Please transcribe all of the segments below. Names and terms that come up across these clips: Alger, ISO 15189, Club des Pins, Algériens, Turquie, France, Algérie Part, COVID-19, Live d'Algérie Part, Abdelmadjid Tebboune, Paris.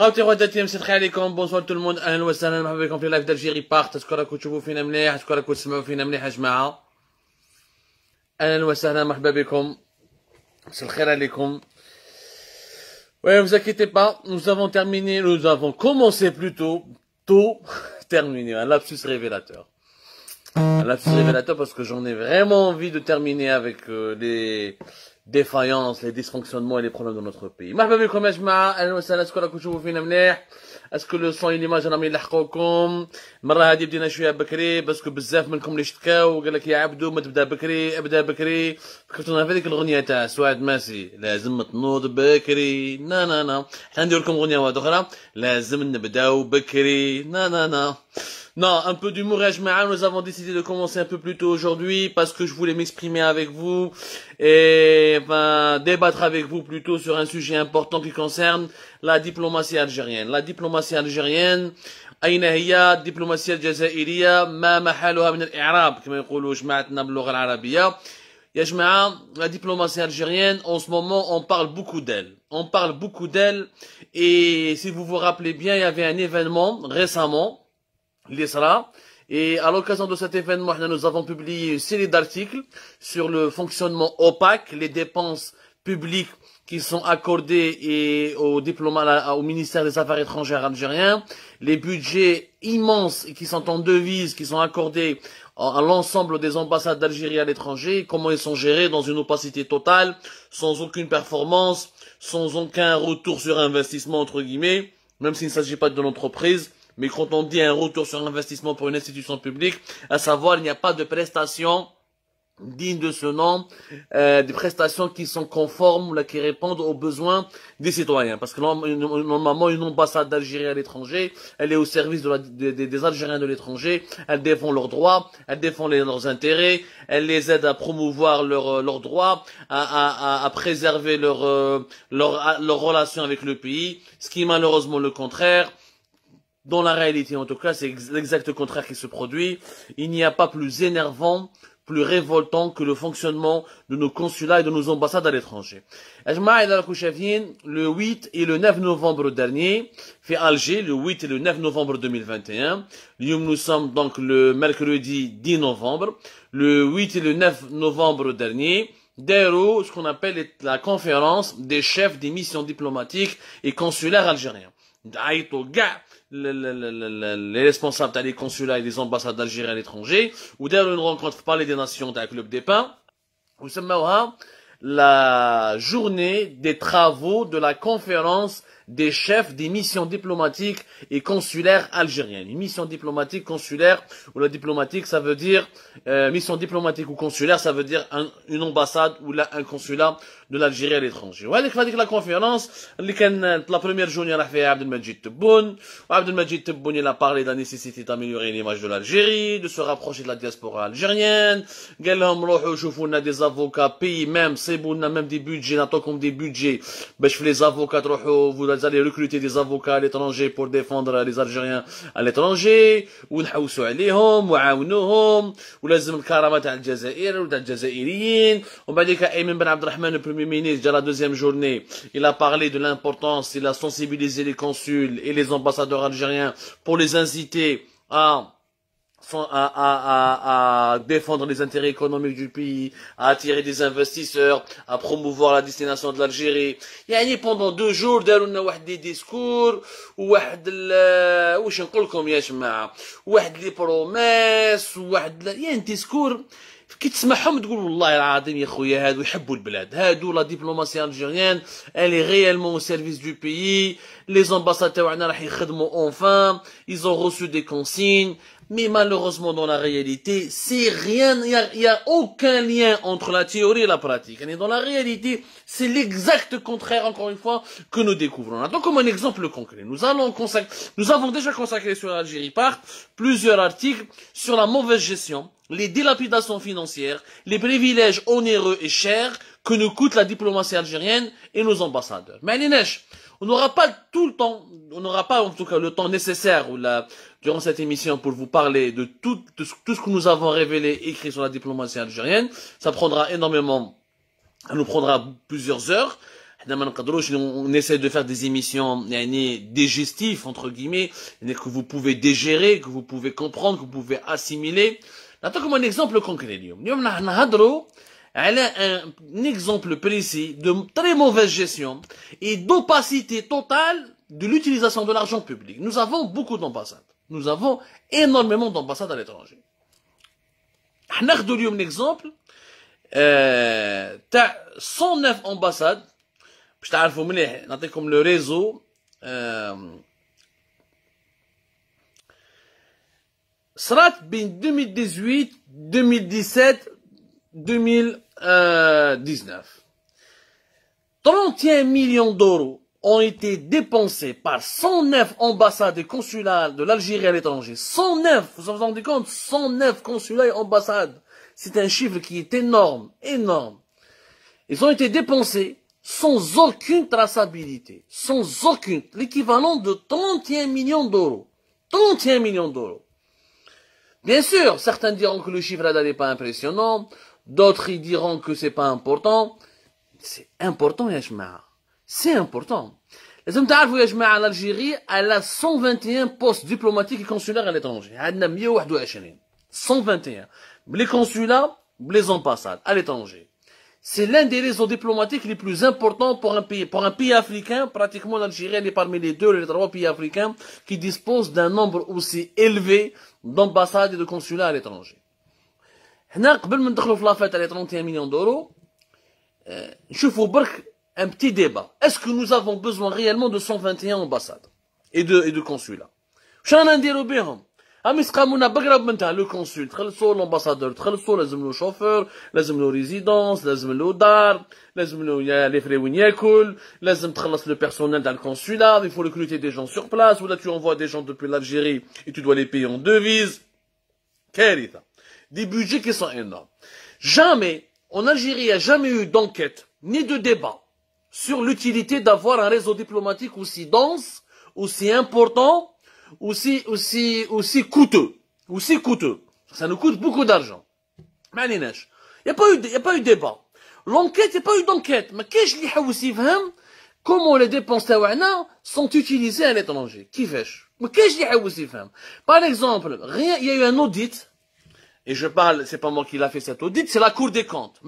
خاوتي خواتاتي مسيح عليكم بونسوار تو الموند، اهلا وسهلا مرحبا بكم في لايف ديال الجيري بارت. شكون راكم تشوفوا فينا مليح، شكون راكم تسمعوا فينا مليح يا جماعه. اهلا وسهلا مرحبا بكم، مساء الخير عليكم. Ouais, vous inquiétez pas, nous avons commencé plutôt tôt, terminé, un lapsus révélateur. Un lapsus révélateur parce que j'en ai vraiment envie de terminer avec les défaillances, les dysfonctionnements et les problèmes de notre pays. Est-ce que le son et l'image راهم يلحقوكم المره هذه؟ بدينا شويه بكري باسكو بزاف منكم اللي شتكاو وقال لك يا عبدو ما تبدا بكري ابدا بكري. فكرتونا في هذيك الاغنيه تاع سعاد ماسي لازم تنوض بكري نا نا نا. حنا ندير لكم اغنيه واحده اخرى لازم نبداو بكري نا نا نا. Non, un peu d'humour et Jma'a, nous avons décidé de commencer un peu plus tôt aujourd'hui parce que je voulais m'exprimer avec vous et enfin, débattre avec vous plutôt sur un sujet important qui concerne la diplomatie algérienne. La diplomatie algérienne, Aïna hiya, diplomatie al-Jazaïriya, ma mahaluha min al-I'rab, comme يقولوا جماعتنا باللغة العربية. Ya Jma'a, la diplomatie algérienne, en ce moment, on parle beaucoup d'elle. On parle beaucoup d'elle et si vous vous rappelez bien, il y avait un événement récemment, l'ISRA, et à l'occasion de cet événement, nous avons publié une série d'articles sur le fonctionnement opaque, les dépenses publiques qui sont accordées et aux diplomates, au ministère des Affaires étrangères algériens, les budgets immenses qui sont en devises, qui sont accordés à l'ensemble des ambassades d'Algérie à l'étranger, comment ils sont gérés dans une opacité totale, sans aucune performance, sans aucun retour sur investissement, entre guillemets, même s'il ne s'agit pas de l'entreprise. Mais quand on dit un retour sur investissement pour une institution publique, à savoir il n'y a pas de prestations dignes de ce nom, des prestations qui sont conformes, là, qui répondent aux besoins des citoyens. Parce que normalement, une ambassade d'Algérie à l'étranger, elle est au service de des Algériens de l'étranger, elle défend leurs droits, elle défend leurs intérêts, elle les aide à promouvoir leurs droits, à préserver leur relation avec le pays, ce qui est malheureusement le contraire. Dans la réalité, en tout cas, c'est l'exact contraire qui se produit. Il n'y a pas plus énervant, plus révoltant que le fonctionnement de nos consulats et de nos ambassades à l'étranger. Le 8 et le 9 novembre dernier, fait Alger, le 8 et le 9 novembre 2021. Nous sommes donc le mercredi 10 novembre. Le 8 et le 9 novembre dernier, Dairo, ce qu'on appelle la conférence des chefs des missions diplomatiques et consulaires algériens. Les responsables des consulats et des ambassades d'Algérie à l'étranger, ou d'ailleurs une rencontre pour parler des nations dans le Club des Pins, où c'est la journée des travaux de la conférence des chefs des missions diplomatiques et consulaires algériennes. Une mission diplomatique consulaire, ou la diplomatique, ça veut dire, mission diplomatique ou consulaire, ça veut dire une ambassade ou un consulat de l'Algérie à l'étranger. Ouais, la conférence, la première journée, elle a fait Abdelmadjid Tebboune. Abdelmadjid Tebboune, il a parlé de la nécessité d'améliorer l'image de l'Algérie, de se rapprocher de la diaspora algérienne. On a des avocats, pays même, c'est on a même des budgets, on a comme des budgets. Ben, je fais les avocats, vous allez recruter des avocats à l'étranger pour défendre les Algériens à l'étranger. Ou n'haoussou alayhom, ou aounouhom, ou lazim l'karama ta al-Jazaïr, ou ta al-Jazaïriyin. On va dire qu'Ayman Ben Abdelrahman, le premier ministre, à la deuxième journée, il a parlé de l'importance, il a sensibilisé les consuls et les ambassadeurs algériens pour les inciter à défendre les intérêts économiques du pays, à attirer des investisseurs, à promouvoir la destination de l'Algérie. Yani pendant deux jours, دارولنا واحد دي ديسكور وواحد واش نقول لكم يا جماعه واحد لي بروميس وواحد يعني ديسكور كي تسمعهم تقول والله العظيم يا خويا هادو يحبوا البلاد. هادو لا ديبلوماسي الجيريان الي ريالمون او سيرفيس دو بيي. لي زومباسات تاعنا راح يخدموا اونفان. Ils ont reçu des consignes. Mais malheureusement, dans la réalité, c'est rien, il n'y a aucun lien entre la théorie et la pratique. Et dans la réalité, c'est l'exact contraire, encore une fois, que nous découvrons. Donc, comme un exemple concret, nous avons déjà consacré sur Algérie Part plusieurs articles sur la mauvaise gestion, les dilapidations financières, les privilèges onéreux et chers que nous coûte la diplomatie algérienne et nos ambassadeurs. Mais on n'aura pas tout le temps, on n'aura pas en tout cas le temps nécessaire ou durant cette émission pour vous parler de tout ce que nous avons révélé et écrit sur la diplomatie algérienne. Ça nous prendra plusieurs heures. On essaie de faire des émissions digestives, entre guillemets, que vous pouvez digérer, que vous pouvez comprendre, que vous pouvez assimiler. N'attends comme un exemple concret. Nous avons un exemple précis de très mauvaise gestion et d'opacité totale de l'utilisation de l'argent public. Nous avons beaucoup d'ambassades. Nous avons énormément d'ambassades à l'étranger. Nous avons un exemple de 109 ambassades. Je vais vous montrer comme le réseau 2018, 2017, 2019. 31 millions d'euros ont été dépensés par 109 ambassades et consulats de l'Algérie à l'étranger. 109, vous vous rendez compte, 109 consulats et ambassades. C'est un chiffre qui est énorme, énorme. Ils ont été dépensés sans aucune traçabilité, sans aucune, l'équivalent de 31 millions d'euros. 31 millions d'euros. Bien sûr, certains diront que le chiffre là n'est pas impressionnant, d'autres diront que c'est pas important. C'est important, Yajmaa. C'est important. Les hommes d'Arvou Yajmaa en Algérie, elle a 121 postes diplomatiques et consulaires à l'étranger. 121. Les consulats, les ambassades à l'étranger. C'est l'un des réseaux diplomatiques les plus importants pour un pays africain. Pratiquement l'Algérie est parmi les deux, les trois pays africains qui disposent d'un nombre aussi élevé d'ambassades et de consulats à l'étranger. Les 31 millions d'euros, je vous barque un petit débat. Est-ce que nous avons besoin réellement de 121 ambassades et de consulats? Le consul, l'ambassadeur, le chauffeur, le résidence, le dar, les frais winiakul, le personnel dans le consulat, il faut recruter des gens sur place, ou là tu envoies des gens depuis l'Algérie et tu dois les payer en devises. Des budgets qui sont énormes. Jamais, en Algérie, il n'y a jamais eu d'enquête, ni de débat, sur l'utilité d'avoir un réseau diplomatique aussi dense, aussi important, aussi coûteux, ça nous coûte beaucoup d'argent. Il n'y a pas eu de débat. L'enquête, il n'y a pas eu d'enquête. Mais qu'est-ce qu'il y a aussi comment les dépenses sont utilisées à l'étranger? Par exemple, il y a eu un audit, et je parle, c'est pas moi qui l'a fait cet audit, c'est la Cour des comptes,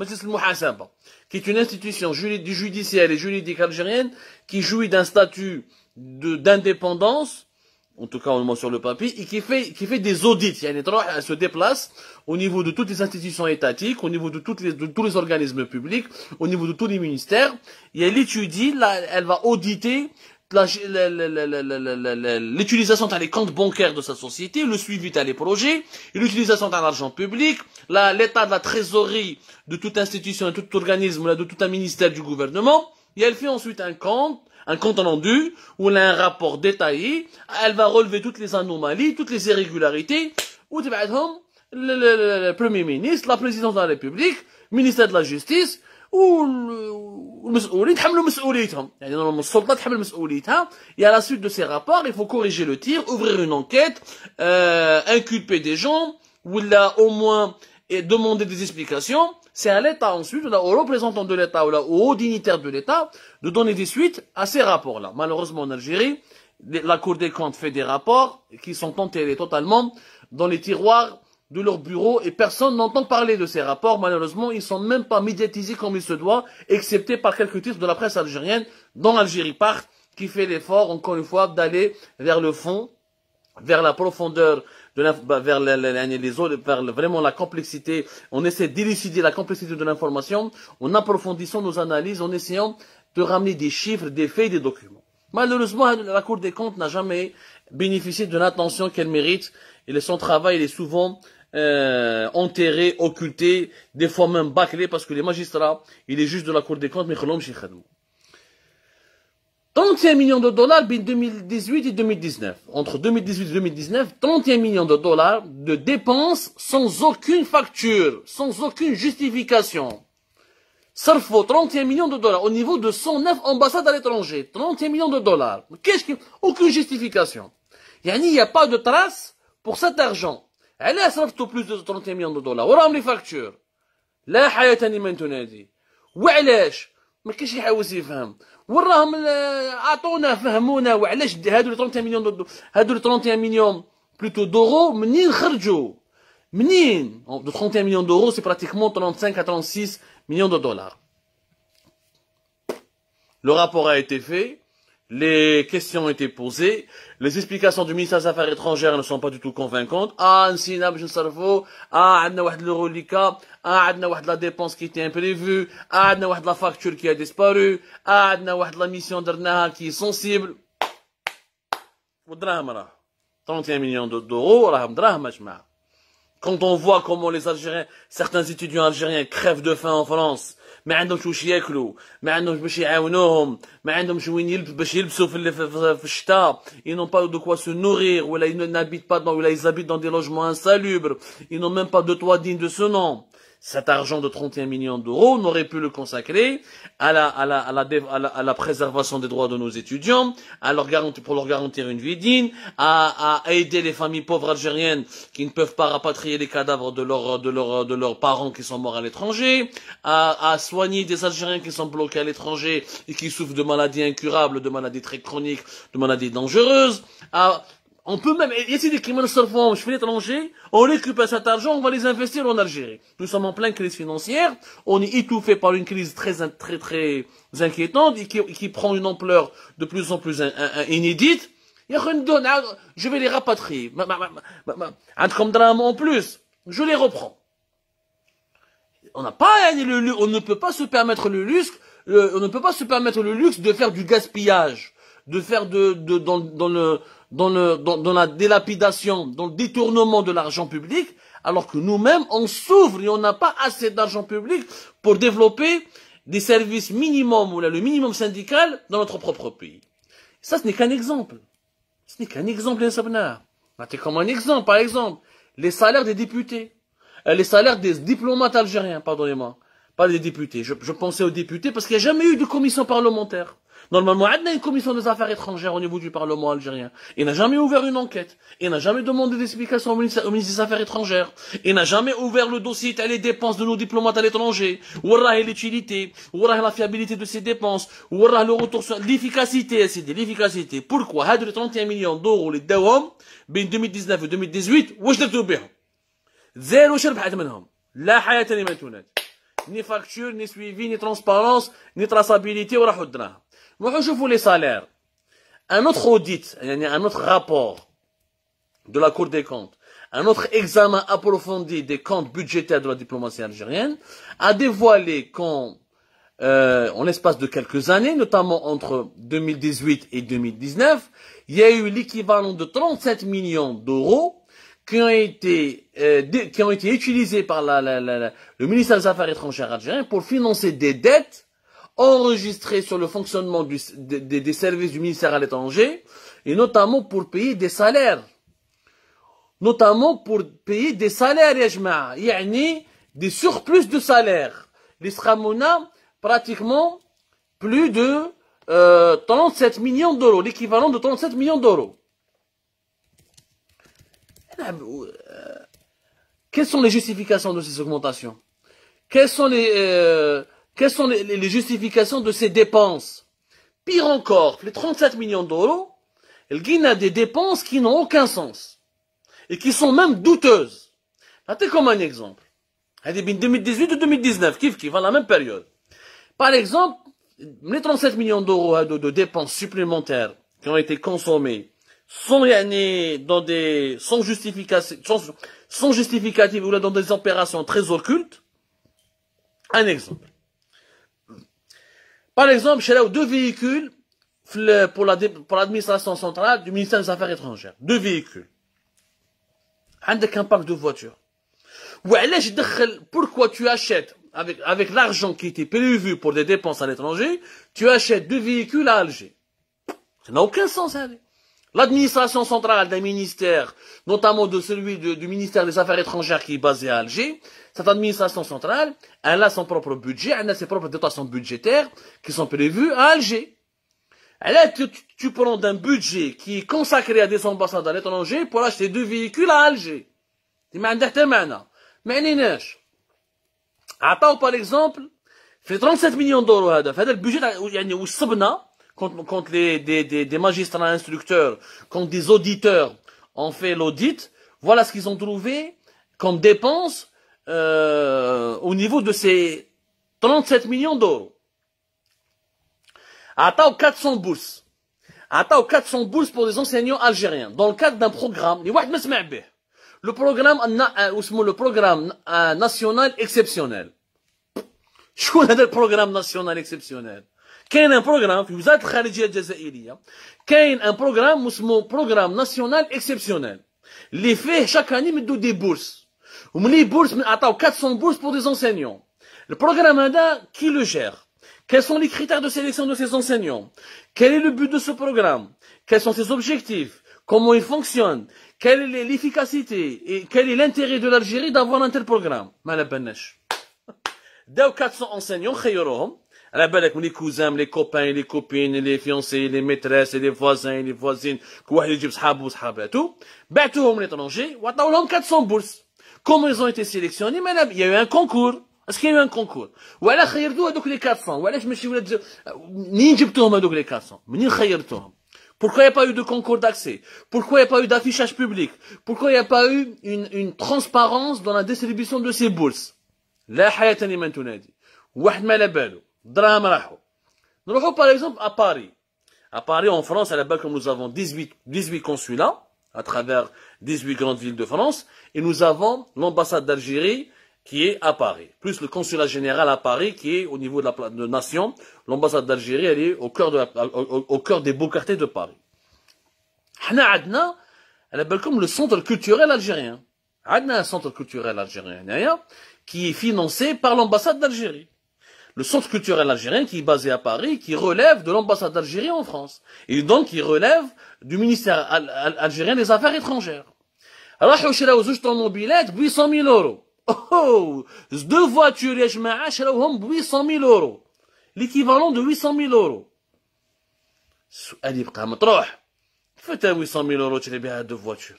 qui est une institution judiciaire et juridique algérienne qui jouit d'un statut d'indépendance, en tout cas on le met sur le papier, et qui fait des audits. Elle se déplace au niveau de toutes les institutions étatiques, au niveau de tous les organismes publics, au niveau de tous les ministères, et elle étudie, elle va auditer l'utilisation des comptes bancaires de sa société, le suivi des projets, l'utilisation de l'argent public, l'état de la trésorerie de toute institution, de tout organisme, de tout un ministère du gouvernement, et elle fait ensuite un compte rendu, où elle a un rapport détaillé, elle va relever toutes les anomalies, toutes les irrégularités, où le Premier ministre, la Présidente de la République, le ministère de la Justice, ou et à la suite de ces rapports, il faut corriger le tir, ouvrir une enquête, inculper des gens, ou là au moins demander des explications. C'est à l'État ensuite, ou au représentant de l'État, ou au haut dignitaire de l'État, de donner des suites à ces rapports-là. Malheureusement, en Algérie, la Cour des comptes fait des rapports qui sont enterrés totalement dans les tiroirs de leur bureau et personne n'entend parler de ces rapports. Malheureusement, ils ne sont même pas médiatisés comme il se doit, excepté par quelques titres de la presse algérienne, dont Algérie Part, qui fait l'effort, encore une fois, d'aller vers le fond, vers la profondeur, vers vraiment la complexité. On essaie d'élucider la complexité de l'information en approfondissant nos analyses, en essayant de ramener des chiffres, des faits, des documents. Malheureusement, la Cour des comptes n'a jamais bénéficié de l'attention qu'elle mérite et son travail est souvent enterré, occulté, des fois même bâclé parce que les magistrats et les juges de la Cour des comptes, 31 millions de dollars entre 2018 et 2019. Entre 2018 et 2019, 31 millions de dollars de dépenses sans aucune facture, sans aucune justification. Ça faut 31 millions de dollars au niveau de 109 ambassades à l'étranger. 31 millions de dollars. Aucune justification. Il n'y a pas de trace pour cet argent. Elle a servi tout plus de 31 millions de dollars. On a les factures. La hayatani mentunadi. Ou ما كاينش يحاول يفهم وراهم عطونا فهمونا وعلاش هادو 30 مليون هادو 30 مليون plutôt d'euros منين خرجوا منين de 31 millions d'euros c'est pratiquement 35 à 36 millions de dollars. Le rapport a été fait, les questions ont été posées, les explications du ministère des Affaires étrangères ne sont pas du tout convaincantes. Ah, nsina bach nsarfou, ah, عندنا واحد l'euro li ka, ah, عندنا واحد la dépense qui était imprévue, ah, عندنا واحد la facture qui a disparu, ah, عندنا واحد la mission درناها qui est sensible. ودراهم راه 31 millions d'euros راهم دراهم يا جماعه. Quand on voit comment les Algériens, certains étudiants algériens crèvent de faim en France, ما عندهمش واش ياكلوا، ما عندهمش باش يعاونوهم، ما عندهمش وين باش يلبسوا في الشتاء، ils n'ont pas de quoi se nourrir, ou là ils n'habitent pas dans, ou là ils habitent dans des logements insalubres, ils n'ont même pas de toit digne de ce nom. Cet argent de 31 millions d'euros, on aurait pu le consacrer à la préservation des droits de nos étudiants, à leur garantir, pour leur garantir une vie digne, à aider les familles pauvres algériennes qui ne peuvent pas rapatrier les cadavres de leurs parents qui sont morts à l'étranger, à soigner des Algériens qui sont bloqués à l'étranger et qui souffrent de maladies incurables, de maladies très chroniques, de maladies dangereuses, on peut même, il y a des criminels servants, je fais l'étranger, on récupère cet argent, on va les investir en Algérie. Nous sommes en pleine crise financière, on est étouffé par une crise très inquiétante et qui prend une ampleur de plus en plus inédite. Je vais les rapatrier. En plus, je les reprends. On n'a pas, on ne peut pas se permettre le luxe, de faire du gaspillage, de faire dans la délapidation, dans le détournement de l'argent public, alors que nous-mêmes, on s'ouvre et on n'a pas assez d'argent public pour développer des services minimum, ou là, le minimum syndical dans notre propre pays. Ça, ce n'est qu'un exemple. Ce n'est qu'un exemple, les sabnards. Comme un exemple, par exemple, les salaires des députés, les salaires des diplomates algériens, pardonnez-moi, pas des députés. Je pensais aux députés parce qu'il n'y a jamais eu de commission parlementaire. Normalement, il y a une commission des affaires étrangères au niveau du Parlement algérien. Il n'a jamais ouvert une enquête. Il n'a jamais demandé d'explication au ministre des Affaires étrangères. Il n'a jamais ouvert le dossier des dépenses de nos diplomates à l'étranger. Ouarah l'utilité, ouarah la fiabilité de ces dépenses, ouarah le retour sur l'efficacité. C'est de l'efficacité. Pourquoi Hadr 31 millions d'euros les dawam, ben 2019 et 2018, واش درتو بهم زيرو شرب حد منهم. لا حياة لمن تنادي. Ni facture, ni suivi, ni transparence, ni traçabilité, ou راحوا دراهم. Nous les salaires. Un autre audit, un autre rapport de la Cour des comptes, un autre examen approfondi des comptes budgétaires de la diplomatie algérienne a dévoilé qu'en l'espace de quelques années, notamment entre 2018 et 2019, il y a eu l'équivalent de 37 millions d'euros qui ont été utilisés par le ministère des Affaires étrangères algérien pour financer des dettes enregistrés sur le fonctionnement des services du ministère à l'étranger, et notamment pour payer des salaires. Ya jama'a, yani des surplus de salaires. L'Isramouna, pratiquement plus de 37 millions d'euros, l'équivalent de 37 millions d'euros. Quelles sont les justifications de ces augmentations? Quelles sont les justifications de ces dépenses? Pire encore, les 37 millions d'euros, le Guinée a des dépenses qui n'ont aucun sens et qui sont même douteuses. Regardez comme un exemple. 2018 ou 2019, kiff, à la même période. Par exemple, les 37 millions d'euros de dépenses supplémentaires qui ont été consommées sans justificatif ou là dans des opérations très occultes. Un exemple. Par exemple, j'ai là deux véhicules pour l'administration centrale du ministère des Affaires étrangères. Deux véhicules. Avec un parc de voitures. Pourquoi tu achètes, avec l'argent qui était prévu pour des dépenses à l'étranger, tu achètes deux véhicules à Alger? Ça n'a aucun sens. L'administration centrale d'un ministère, notamment de celui du ministère des Affaires étrangères qui est basé à Alger, cette administration centrale, elle a son propre budget, elle a ses propres dotations budgétaires qui sont prévues à Alger. Là, tu prends d'un budget qui est consacré à des ambassades à l'étranger pour acheter deux véhicules à Alger. Tu m'as dit, par exemple, في 37 مليون دورو هذا، فهذا البيجي يعني وصبنا كونت لي دي ماجسترا انستركتور، كونت دي زوديتور ont fait l'audit. Voilà ce qu'ils ont trouvé comme dépenses au niveau de ces 37 millions d'euros. Attends 400 bourses. Attends 400 bourses pour les enseignants algériens dans le cadre d'un programme. Le programme national exceptionnel. Je connais le programme national exceptionnel. Quel est un programme qui vous a traduit à Jazaïria? Quel est un programme national exceptionnel? Les faits chaque année me donnent des bourses. On les bourses, attends 400 bourses pour des enseignants. Le programme ADA, qui le gère? Quels sont les critères de sélection de ces enseignants? Quel est le but de ce programme? Quels sont ses objectifs? Comment il fonctionne? Quelle est l'efficacité? Et quel est l'intérêt de l'Algérie d'avoir un tel programme? Malabanesh. Dès 400 enseignants, khayrohom. À la belle avec les cousins, les copains, les copines, les fiancés, les maîtresses, les voisins, les voisines, quoi, les jibs, habous, habous, tout. Ben, tout, on est étranger. Ouattaoulam, 400 bourses. Comment ils ont été sélectionnés? Mais là, il y a eu un concours. Est-ce qu'il y a eu un concours? Voilà, khayertou, à donc les 400. Voilà, je me suis voulu dire, ni jibtoum, à donc les 400. Mais ni khayertoum. Pourquoi il n'y a pas eu de concours d'accès? Pourquoi il n'y a pas eu d'affichage public? Pourquoi il n'y a pas eu une transparence dans la distribution de ces bourses? La hayatani mantounadi. Wahd malabalou. Nous allons par exemple à Paris. À Paris, en France, à la base, comme nous avons 18 consulats à travers 18 grandes villes de France, et nous avons l'ambassade d'Algérie qui est à Paris, plus le consulat général à Paris qui est au niveau de la nation. L'ambassade d'Algérie, elle est au cœur des beaux quartiers de Paris. Nous avons le centre culturel algérien. Nous avons un centre culturel algérien qui est financé par l'ambassade d'Algérie. Le centre culturel algérien qui est basé à Paris, qui relève de l'ambassade d'Algérie en France. Et donc, qui relève du ministère algérien des Affaires étrangères. Alors, je suis là aux autres mobilettes, 800 000 euros. Oh! Deux voitures, je m'achète 800 000 euros. L'équivalent de 800 000 euros. Allez, faites 800 000 euros, tu les bien à deux voitures.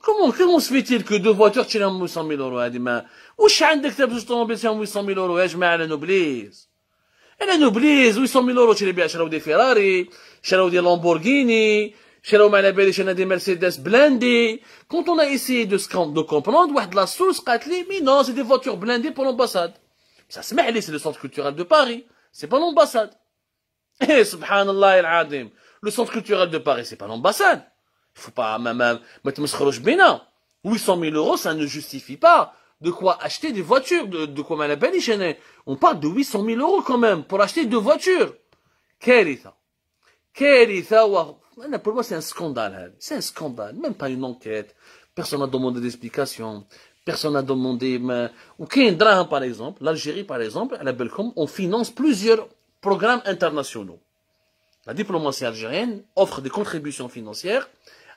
Comment se fait-il que deux voitures tirent 800 000 euros à des mains? Où est-ce que tu as tombé sur 800 000 euros? Je mets à la noblesse. À la noblesse, 800 000 euros, tu les bien, j'ai des Ferrari, j'ai des Lamborghini, j'ai des Mercedes blindées. Quand on a essayé de comprendre, la source a dit, mais non, c'est des voitures blindées pour l'ambassade. Ça se met, c'est le centre culturel de Paris. C'est pas l'ambassade. Eh, subhanallah al-adim. Le centre culturel de Paris, c'est pas l'ambassade. Faut pas, mettre Mouskharouj Bena. 800 000 euros, ça ne justifie pas de quoi acheter des voitures, de quoi Malabali Chenet. On parle de 800 000 euros quand même, pour acheter deux voitures. Kéritha, pour moi, c'est un scandale. C'est un scandale. Même pas une enquête. Personne n'a demandé d'explication. Personne n'a demandé, ou Kendra, par exemple, l'Algérie, par exemple, à la Belcom, on finance plusieurs programmes internationaux. La diplomatie algérienne offre des contributions financières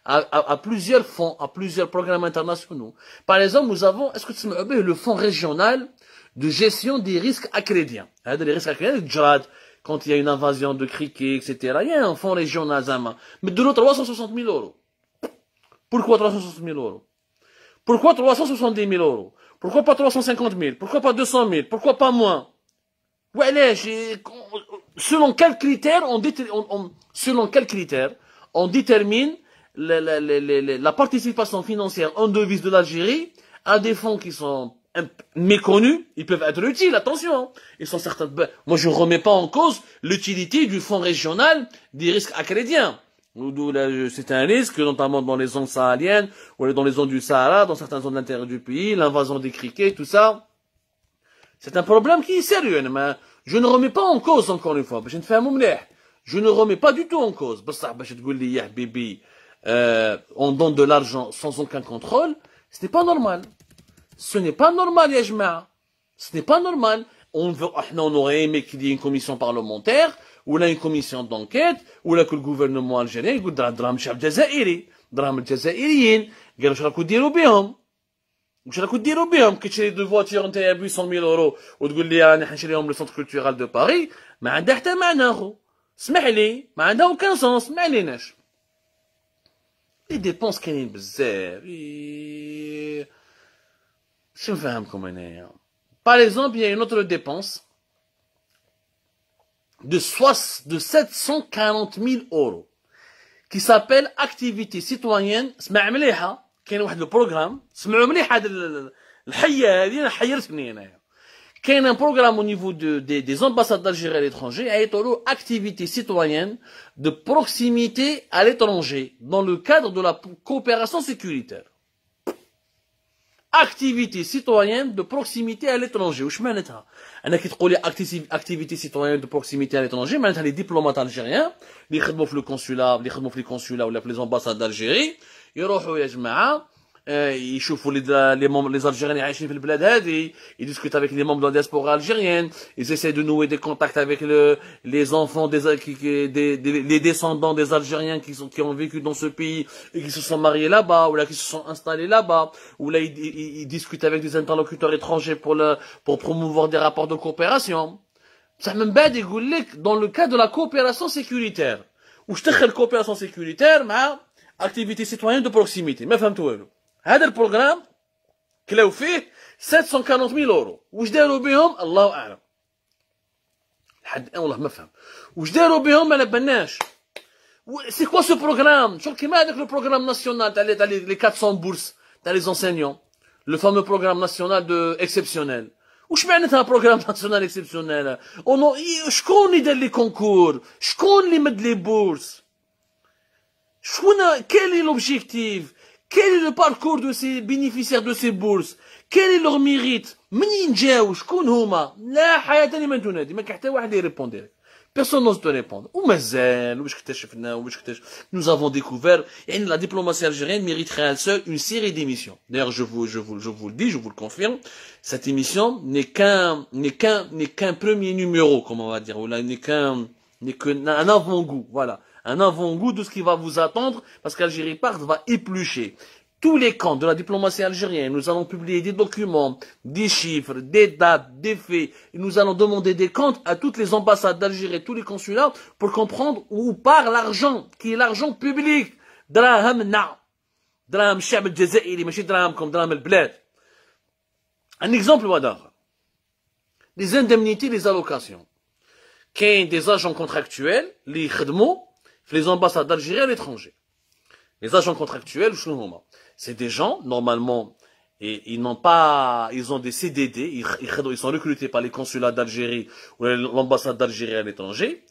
à plusieurs fonds, à plusieurs programmes internationaux. Par exemple, nous avons, est-ce que tu me le fonds régional de gestion des risques acrédiens. Hein, les risques acrédiens, Djihad, quand il y a une invasion de criquets, etc. Il y a un fonds régional, Zama. Mais de nos 360 000 euros. Pourquoi 360 000 euros? Pourquoi 370 000 euros? Pourquoi pas 350 000? Pourquoi pas 200 000? Pourquoi pas moins? Ouais, selon quels critères on détermine la participation financière en devise de l'Algérie à des fonds qui sont méconnus, ils peuvent être utiles, attention. Ils sont certains. Moi, je ne remets pas en cause l'utilité du fonds régional des risques acrédiens. C'est un risque, notamment dans les zones sahéliennes, ou dans les zones du Sahara, dans certaines zones de l'intérieur du pays, l'invasion des criquets, tout ça. C'est un problème qui est sérieux, mais je ne remets pas en cause, encore une fois. Je ne remets pas du tout en cause. On donne de l'argent sans aucun contrôle, ce n'est pas normal. Ce n'est pas normal, Yajma. Ce n'est pas normal. On aurait aimé qu'il y ait une commission parlementaire, ou là une commission d'enquête, ou là que le gouvernement algérien écoute drame chab jazairi, drame jazairien, gars, je raconte des robions. Je raconte des robions, que tu as deux voitures en taille à 800 000 euros, ou de goulia, le centre culturel de Paris, mais un dacta manaro. Smehli, mais un aucun sens, smehli nesh. Les dépenses qu'il y a بزاف. شنو فاهمكم انايا؟ Par exemple, il y a une autre dépense de 740 000 euros qui s'appelle activité citoyenne. اسمع مليحة كاين واحد البروغرام سمعوا مليح هذا الحية هذه أنا حيرتني أنايا كاين ان بروغرام au niveau des ambassades d'Algérie à l'étranger عيطوا له activité citoyenne de proximité à l'étranger dans le cadre de la coopération sécuritaire. Activité citoyenne de proximité à l'étranger. Où je mène ça? On a qui te dit activité citoyenne de proximité à l'étranger. Maintenant, les diplomates algériens, les qui bossent le consulat, les qui bossent les consulats ou les ambassades d'Algérie, ils vont au Yajmaa, ils voient les membres, les Algériens qui vivent dans le pays, ils discutent avec les membres de la diaspora algérienne, ils essaient de nouer des contacts avec les enfants les descendants des Algériens qui ont vécu dans ce pays et qui se sont mariés là-bas, ou là qui se sont installés là-bas, ou là ils discutent avec des interlocuteurs étrangers pour promouvoir des rapports de coopération. Ça me bat des goulecs dans le cadre de la coopération sécuritaire. Où je t'ai la coopération sécuritaire, mais activité citoyenne de proximité. Mais femme tout هذا البرنامج كلاو فيه 740 ميل يورو واش داروا بهم الله اعلم لحد الان والله ما فهم واش داروا بهم ما بالناش سي كوا سو برنامج شغل كيما هذاك لو برنامج ناسيونال تاع لي 400 بورس تاع لي زونسينيون لو فامو برنامج ناسيونال دو اكسيبسيونيل واش معناتها برنامج ناسيونال اكسيبسيونيل شكون اللي دار لي كونكور شكون اللي مد لي بورس شكون كالي لوبجيكتيف Quel est le parcours de ces bénéficiaires de ces bourses? Quel est leur mérite? Mnin jaou, shkoun huma? La hayatani ma tunadi, ma kahta wahed li répondre. Personne n'ose te répondre. Ou mazal, ou shktashfna, ou shktash. Nous avons découvert, et la diplomatie algérienne mériterait à elle seule une série d'émissions. D'ailleurs, je vous le dis, je vous le confirme, cette émission n'est qu'un premier numéro, comme on va dire, ou là, n'est qu'un avant-goût, voilà. Un avant-goût de ce qui va vous attendre, parce qu'Algérie Part va éplucher tous les camps de la diplomatie algérienne. Nous allons publier des documents, des chiffres, des dates, des faits. Et nous allons demander des comptes à toutes les ambassades d'Algérie, tous les consulats, pour comprendre où part l'argent, qui est l'argent public. Draham na. Draham shab al-jazairi, mais draham comme draham al-bled. Un exemple, Wadar. Les indemnités, les allocations. Qu'un des agents contractuels, les khadmou, les ambassades d'Algérie à l'étranger. Les agents contractuels, c'est des gens, normalement, et ils ont des CDD, ils sont recrutés par les consulats d'Algérie ou l'ambassade d'Algérie à l'étranger.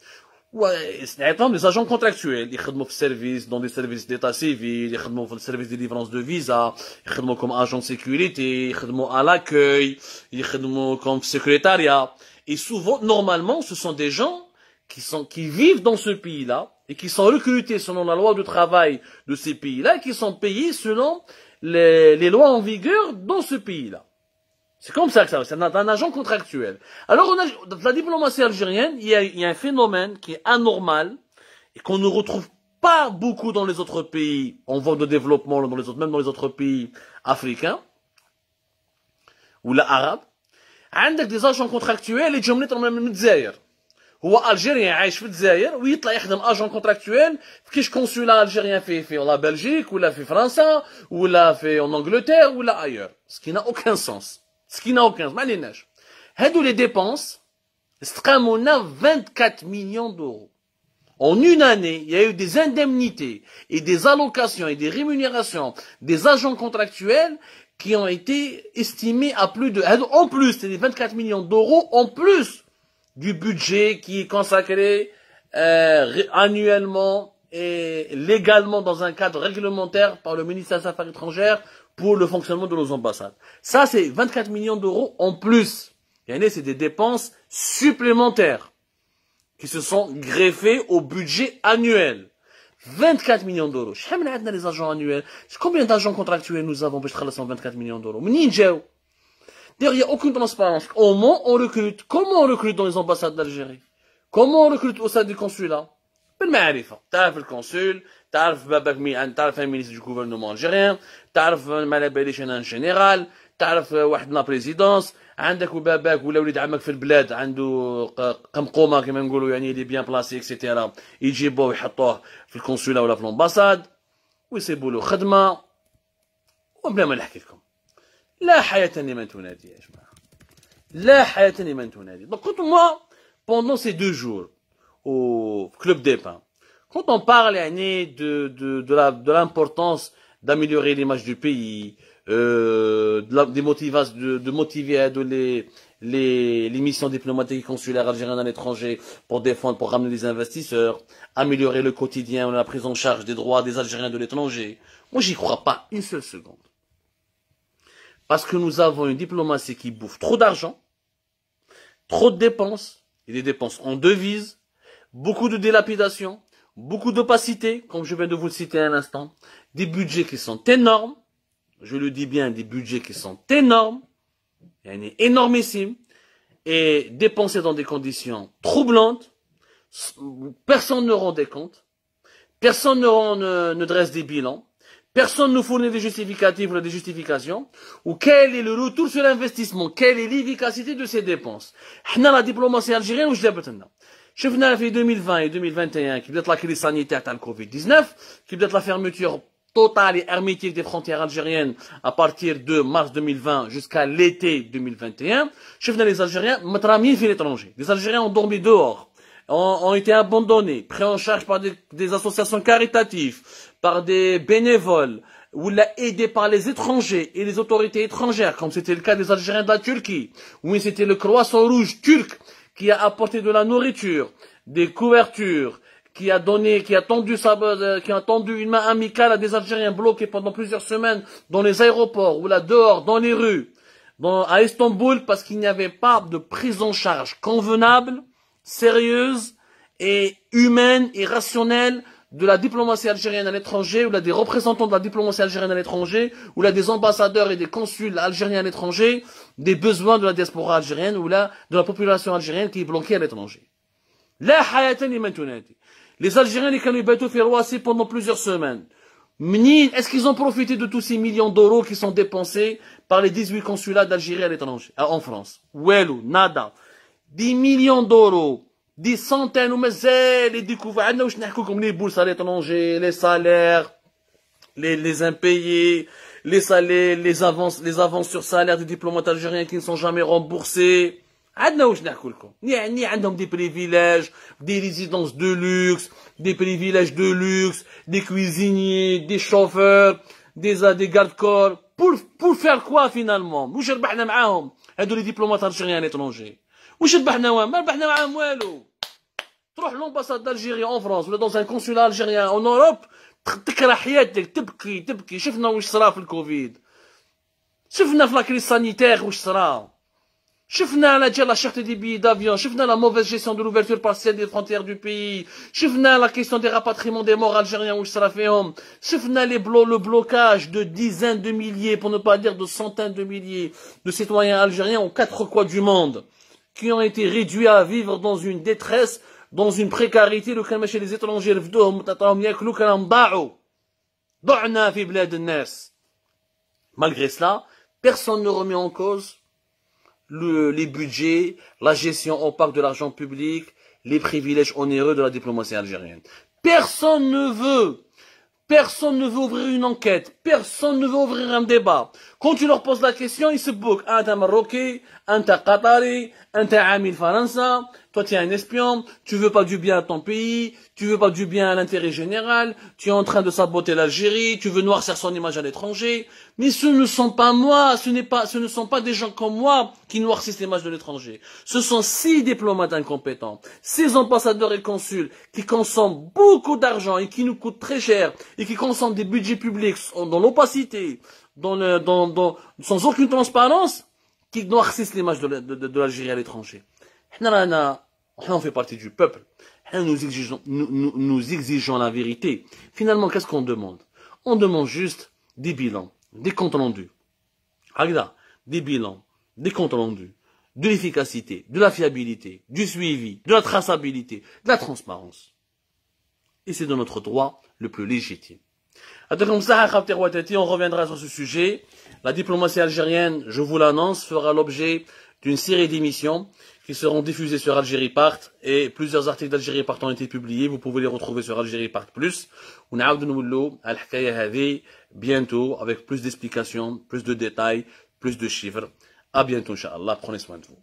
Ouais, c'est des agents contractuels. Ils font des services, dans des services d'état civil, ils font des services de délivrance de visa, ils font comme agents de sécurité, ils font à l'accueil, ils font comme secrétariat. Et souvent, normalement, ce sont des gens qui vivent dans ce pays-là, et qui sont recrutés selon la loi de travail de ces pays-là, et qui sont payés selon les lois en vigueur dans ce pays-là. C'est comme ça que ça va, c'est un agent contractuel. Alors, dans la diplomatie algérienne, il y a un phénomène qui est anormal, et qu'on ne retrouve pas beaucoup dans les autres pays, en voie de développement, même dans les autres pays africains, ou l'arabes. Il y a des agents contractuels, et ils sont même Zaïre. هو الجيري عايش في الجزائر ويطلع يخدم اجون كونتراكتويل في كيش كونسولا الجيريان في لا بلجيك ولا في فرنسا ولا في انجلتير ولا ايور سكينا اوكان سونس سكينا اوكان ما عليناش هادو لي ديبونس استقاموا لنا 24 مليون دورو En une année, il y a eu des indemnités et des allocations et des rémunérations des agents contractuels qui ont été estimés à plus de en plus c'est des 24 millions d'euros en plus du budget qui est consacré annuellement et légalement dans un cadre réglementaire par le ministère des Affaires étrangères pour le fonctionnement de nos ambassades. Ça, c'est 24 millions d'euros en plus. C'est des dépenses supplémentaires qui se sont greffées au budget annuel. 24 millions d'euros. Les agents annuels. Combien d'agents contractuels nous avons pour 24 millions d'euros? D'ailleurs, il n'y a aucune transparence. Au moins, on recrute. Comment on recrute dans les ambassades d'Algérie? Comment on recrute au sein du consulat? Ben, ma'arifa. T'arrives le consul, t'arrives un ministre du gouvernement algérien, t'arrives un général, t'arrives la présidence, عندك وباباك ولا ولد عمك في البلاد عنده قمقومه كما نقولوا يعني اللي بيان بلاسي اكسيتيرا يجيبوه ويحطوه في الكونسولا ولا في الامباساد ويسيبوا له خدمه وبلا ما نحكي لكم. لا حياة لمن تنادي يا جماعة. La hayat liman tunadi. Donc quand moi, pendant ces 2 jours au Club des Pins, quand on parle de l'importance d'améliorer l'image du pays, de motiver à donner les missions diplomatiques et consulaires algériennes à l'étranger pour défendre, pour ramener les investisseurs, améliorer le quotidien, la prise en charge des droits des Algériens de l'étranger. Moi, j'y crois pas une seule seconde. Parce que nous avons une diplomatie qui bouffe trop d'argent, trop de dépenses, et des dépenses en devises, beaucoup de dilapidation, beaucoup d'opacité, comme je viens de vous le citer à l'instant, des budgets qui sont énormes, je le dis bien, des budgets qui sont énormes, énormissime, et dépensés dans des conditions troublantes, personne ne rendait compte, personne ne dresse des bilans, personne ne fournit des justificatifs ou des justifications, ou quel est le retour sur l'investissement, quelle est l'efficacité de ces dépenses. La diplomatie algérienne, je dis, je venais en 2020 et 2021, qui peut être la crise sanitaire de la Covid-19, qui peut être la fermeture totale et hermétique des frontières algériennes à partir de mars 2020 jusqu'à l'été 2021, je venais les Algériens matramis vers l'étranger. Les Algériens ont dormi dehors, ont été abandonnés, pris en charge par des associations caritatives, par des bénévoles, ou aidés par les étrangers et les autorités étrangères, comme c'était le cas des Algériens de la Turquie. Oui, c'était le Croissant Rouge turc qui a apporté de la nourriture, des couvertures, qui a tendu une main amicale à des Algériens bloqués pendant plusieurs semaines dans les aéroports ou là dehors, dans les rues, à Istanbul, parce qu'il n'y avait pas de prise en charge convenable, sérieuse et humaine et rationnelle de la diplomatie algérienne à l'étranger, ou là des représentants de la diplomatie algérienne à l'étranger, ou là des ambassadeurs et des consuls algériens à l'étranger, des besoins de la diaspora algérienne, ou là de la population algérienne qui est bloquée à l'étranger. La hayatan liman tunadi. Les Algériens, les Canoubaitou Ferroassi pendant plusieurs semaines. Est-ce qu'ils ont profité de tous ces millions d'euros qui sont dépensés par les 18 consulats d'Algérie à l'étranger, en France? Ouelou, nada. 10 millions d'euros, des centaines, ou mais les découvertes, comme les bourses à l'étranger, les salaires, les impayés, les salaires, les avances sur salaire des diplomates algériens qui ne sont jamais remboursés. Ni عندهم des privilèges, des résidences de luxe, des privilèges de luxe, des cuisiniers, des chauffeurs, des gardes-corps. Pour faire quoi finalement? Où rebahna معاهم هادو les diplomates algériens à l'étranger? Où rebahna وين? ما ربحنا معاهم والو. تروح l'ambassade d'Algérie en France ou dans un consulat algérien en Europe, تكره حياتك, تبكي. شفنا واش صرا في الكوفيد, شفنا في لا كريز سانيتير واش صرا, شفنا la cherté des billets d'avion, شفنا la mauvaise gestion de l'ouverture partielle des frontières du pays, شفنا la question des rapatriements des morts algériens où sera fait homme, شفنا le blocage de dizaines de milliers, pour ne pas dire de centaines de milliers, de citoyens algériens aux 4 coins du monde, qui ont été réduits à vivre dans une détresse, dans une précarité, lequel chez les étrangers, malgré cela, personne ne remet en cause les budgets, la gestion opaque de l'argent public, les privilèges onéreux de la diplomatie algérienne. Personne ne veut ouvrir une enquête, personne ne veut ouvrir un débat. Quand tu leur poses la question, ils se bouquent. Ah, t'es marocain, ah, t'es qatari, ah, t'es amil français, toi t'es un espion, tu veux pas du bien à ton pays, tu veux pas du bien à l'intérêt général, tu es en train de saboter l'Algérie, tu veux noircir son image à l'étranger. Mais ce ne sont pas moi, ce ne sont pas des gens comme moi qui noircissent l'image de l'étranger. Ce sont 6 diplomates incompétents, 6 ambassadeurs et consuls qui consomment beaucoup d'argent et qui nous coûtent très cher et qui consomment des budgets publics dans l'opacité, sans aucune transparence, qui noircissent l'image de l'Algérie à l'étranger. On fait partie du peuple. Nous exigeons la vérité. Finalement, qu'est-ce qu'on demande? On demande juste des bilans, des comptes rendus. Regarde, des bilans, des comptes rendus, de l'efficacité, de la fiabilité, du suivi, de la traçabilité, de la transparence. Et c'est de notre droit le plus légitime. On reviendra sur ce sujet. La diplomatie algérienne, je vous l'annonce, fera l'objet d'une série d'émissions qui seront diffusées sur Algérie Part, et plusieurs articles d'Algérie Part ont été publiés. Vous pouvez les retrouver sur Algérie Part Plus. On a bientôt avec plus d'explications, plus de détails, plus de chiffres. À bientôt, Inch'Allah. Prenez soin de vous.